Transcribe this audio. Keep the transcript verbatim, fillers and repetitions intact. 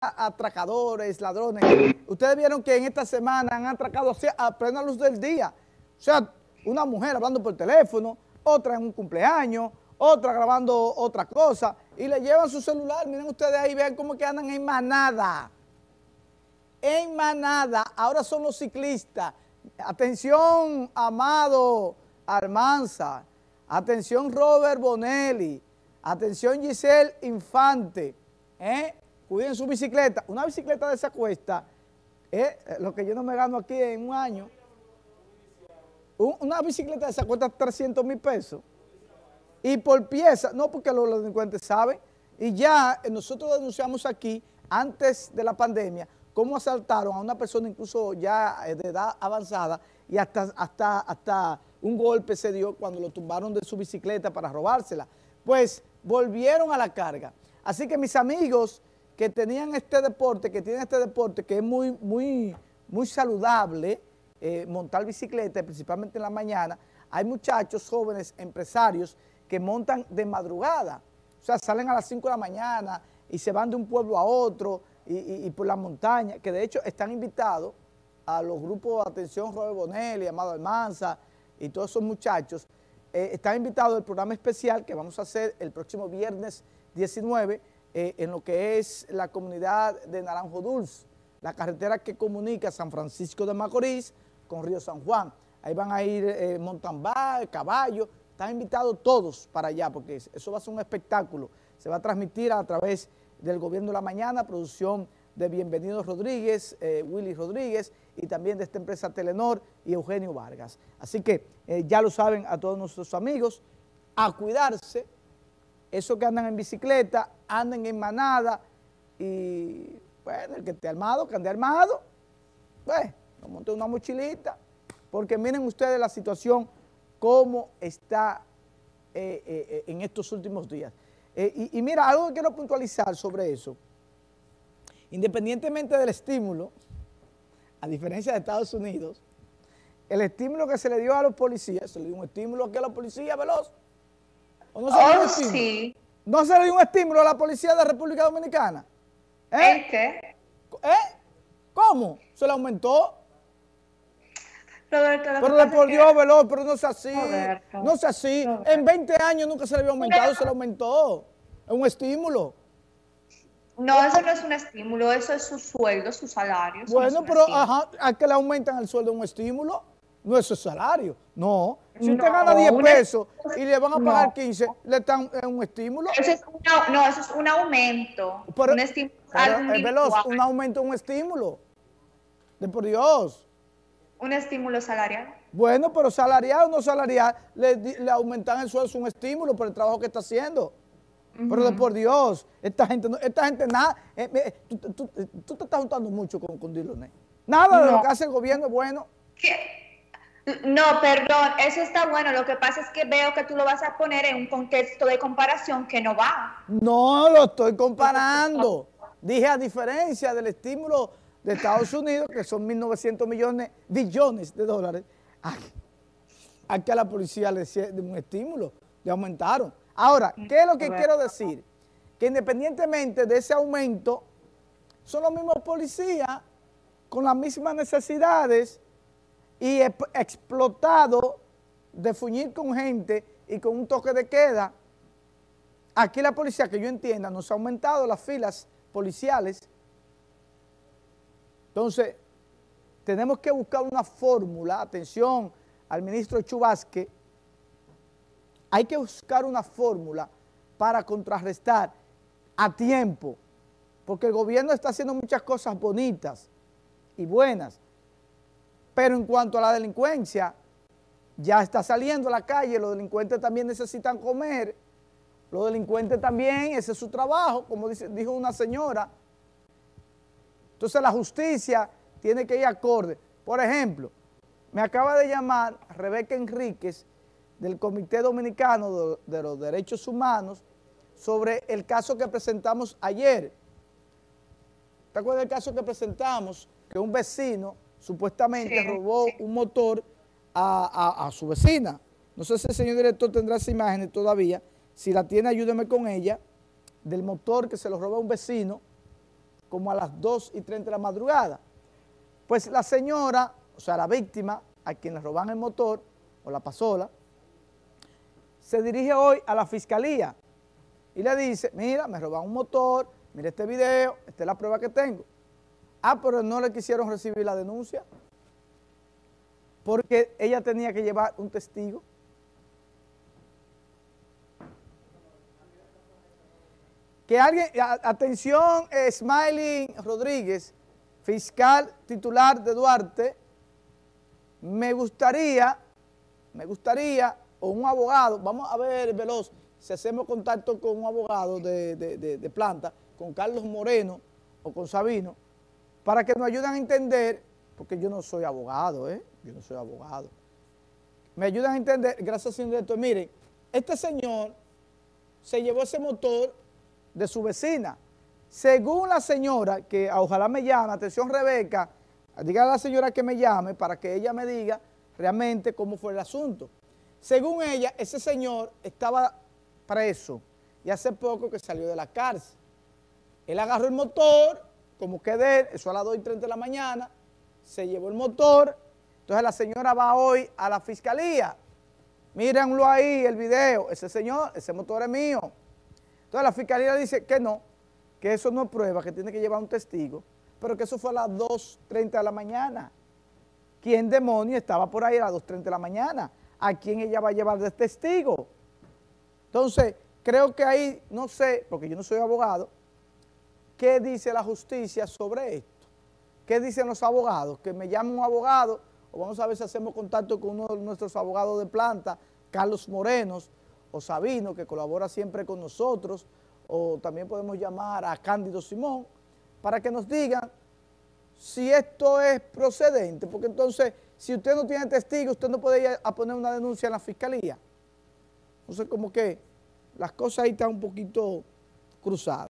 atracadores, ladrones. Ustedes vieron que en esta semana han atracado a plena luz del día. O sea, una mujer hablando por teléfono, otra en un cumpleaños, otra grabando otra cosa, y le llevan su celular. Miren ustedes ahí, vean cómo que andan en manada. En manada. Ahora son los ciclistas. Atención, Amado Almanza. Atención, Robert Bonelli. Atención, Giselle Infante. ¿Eh? Cuiden su bicicleta. Una bicicleta de esa cuesta, ¿eh? Lo que yo no me gano aquí en un año. Una bicicleta de esa cuesta trescientos mil pesos. Y por pieza, no, porque los, los delincuentes saben. Y ya nosotros denunciamos aquí, antes de la pandemia, cómo asaltaron a una persona incluso ya de edad avanzada, y hasta, hasta, hasta un golpe se dio cuando lo tumbaron de su bicicleta para robársela. Pues volvieron a la carga. Así que mis amigos que tenían este deporte, que tienen este deporte que es muy, muy, muy saludable, eh, montar bicicleta, principalmente en la mañana, hay muchachos, jóvenes, empresarios, que montan de madrugada. O sea, salen a las cinco de la mañana y se van de un pueblo a otro y, y, y por la montaña, que de hecho están invitados a los grupos de atención, Robert Bonelli, Amado Almanza y todos esos muchachos. Eh, están invitados al programa especial que vamos a hacer el próximo viernes diecinueve eh, en lo que es la comunidad de Naranjo Dulce, la carretera que comunica San Francisco de Macorís con Río San Juan. Ahí van a ir eh, Montambá, Caballo. Están invitados todos para allá, porque eso va a ser un espectáculo. Se va a transmitir a través del Gobierno de la Mañana, producción de Bienvenidos Rodríguez, eh, Willy Rodríguez, y también de esta empresa Telenor y Eugenio Vargas. Así que eh, ya lo saben a todos nuestros amigos, a cuidarse. Esos que andan en bicicleta, anden en manada, y bueno, el que esté armado, que ande armado, pues, no monte una mochilita, porque miren ustedes la situación cómo está eh, eh, en estos últimos días. Eh, y, y mira, algo que quiero puntualizar sobre eso. Independientemente del estímulo, a diferencia de Estados Unidos, el estímulo que se le dio a los policías, se le dio un estímulo que a la policía veloz. ¿O no se oh, le dio un estímulo? Sí. ¿No se le dio un estímulo a la policía de la República Dominicana? ¿Eh? ¿El qué? ¿Eh? ¿Cómo? ¿Se le aumentó? Roberto, pero le por Dios, que... veloz, pero no sea así, Roberto, no sea así. Roberto. En veinte años nunca se le había aumentado, se le aumentó. Es un estímulo. No, eso no es un estímulo, eso es su sueldo, su salario. Bueno, no, pero ajá, ¿a que le aumentan el sueldo un estímulo? No es su salario, no. Si usted no, gana diez pesos una... y le van a pagar no. quince, ¿le están eh, un estímulo? Eso es una, no, eso es un aumento. Pero, un estímulo, pero es veloz, un aumento, un estímulo. De por Dios. ¿Un estímulo salarial? Bueno, pero salarial o no salarial, le, le aumentan el sueldo, es un estímulo por el trabajo que está haciendo. Uh-huh. Pero de por Dios, esta gente, no, esta gente nada, eh, eh, tú, tú, tú te estás juntando mucho con, con Diloné. Nada de no. lo que hace el gobierno es bueno. ¿Qué? No, perdón, eso está bueno, lo que pasa es que veo que tú lo vas a poner en un contexto de comparación que no va. No, lo estoy comparando. Dije a diferencia del estímulo de Estados Unidos, que son mil novecientos millones, billones de dólares, aquí a la policía le hicieron un estímulo, le aumentaron. Ahora, ¿qué es lo que quiero decir? Que independientemente de ese aumento, son los mismos policías con las mismas necesidades y explotados de fuñir con gente y con un toque de queda. Aquí la policía, que yo entienda, nos ha aumentado las filas policiales. Entonces, tenemos que buscar una fórmula, atención al ministro Chubasque, hay que buscar una fórmula para contrarrestar a tiempo, porque el gobierno está haciendo muchas cosas bonitas y buenas, pero en cuanto a la delincuencia, ya está saliendo a la calle, los delincuentes también necesitan comer, los delincuentes también, ese es su trabajo, como dice, dijo una señora. Entonces la justicia tiene que ir acorde. Por ejemplo, me acaba de llamar Rebeca Enríquez del Comité Dominicano de los Derechos Humanos sobre el caso que presentamos ayer. ¿Te acuerdas del caso que presentamos? Que un vecino supuestamente sí, robó sí. un motor a, a, a su vecina. No sé si el señor director tendrá esas imágenes todavía. Si la tiene, ayúdeme con ella. Del motor que se lo robó a un vecino. como a las dos y treinta de la madrugada. Pues la señora, o sea, la víctima, a quien le roban el motor o la pasola, se dirige hoy a la fiscalía y le dice, mira, me roban un motor, mira este video, esta es la prueba que tengo. Ah, pero no le quisieron recibir la denuncia porque ella tenía que llevar un testigo. Que alguien, atención, eh, Smiley Rodríguez, fiscal titular de Duarte, me gustaría, me gustaría, o un abogado, vamos a ver, Veloz, si hacemos contacto con un abogado de, de, de, de planta, con Carlos Moreno o con Sabino, para que nos ayuden a entender, porque yo no soy abogado, ¿eh? Yo no soy abogado. Me ayudan a entender, gracias señor director, miren, este señor se llevó ese motor de su vecina. Según la señora, que ojalá me llame, atención Rebeca, dígale a la señora que me llame para que ella me diga realmente cómo fue el asunto. Según ella, ese señor estaba preso y hace poco que salió de la cárcel. Él agarró el motor, como que de él, eso a las dos y treinta de la mañana, se llevó el motor. Entonces la señora va hoy a la fiscalía. Mírenlo ahí, el video, ese señor, ese motor es mío. Entonces la fiscalía dice que no, que eso no es prueba, que tiene que llevar un testigo, pero que eso fue a las dos y treinta de la mañana. ¿Quién demonio estaba por ahí a las dos y treinta de la mañana? ¿A quién ella va a llevar de testigo? Entonces, creo que ahí, no sé, porque yo no soy abogado, ¿qué dice la justicia sobre esto? ¿Qué dicen los abogados? Que me llame un abogado, o vamos a ver si hacemos contacto con uno de nuestros abogados de planta, Carlos Moreno, o Sabino, que colabora siempre con nosotros, o también podemos llamar a Cándido Simón, para que nos digan si esto es procedente, porque entonces, si usted no tiene testigo, usted no puede ir a poner una denuncia en la fiscalía. Entonces, como que las cosas ahí están un poquito cruzadas.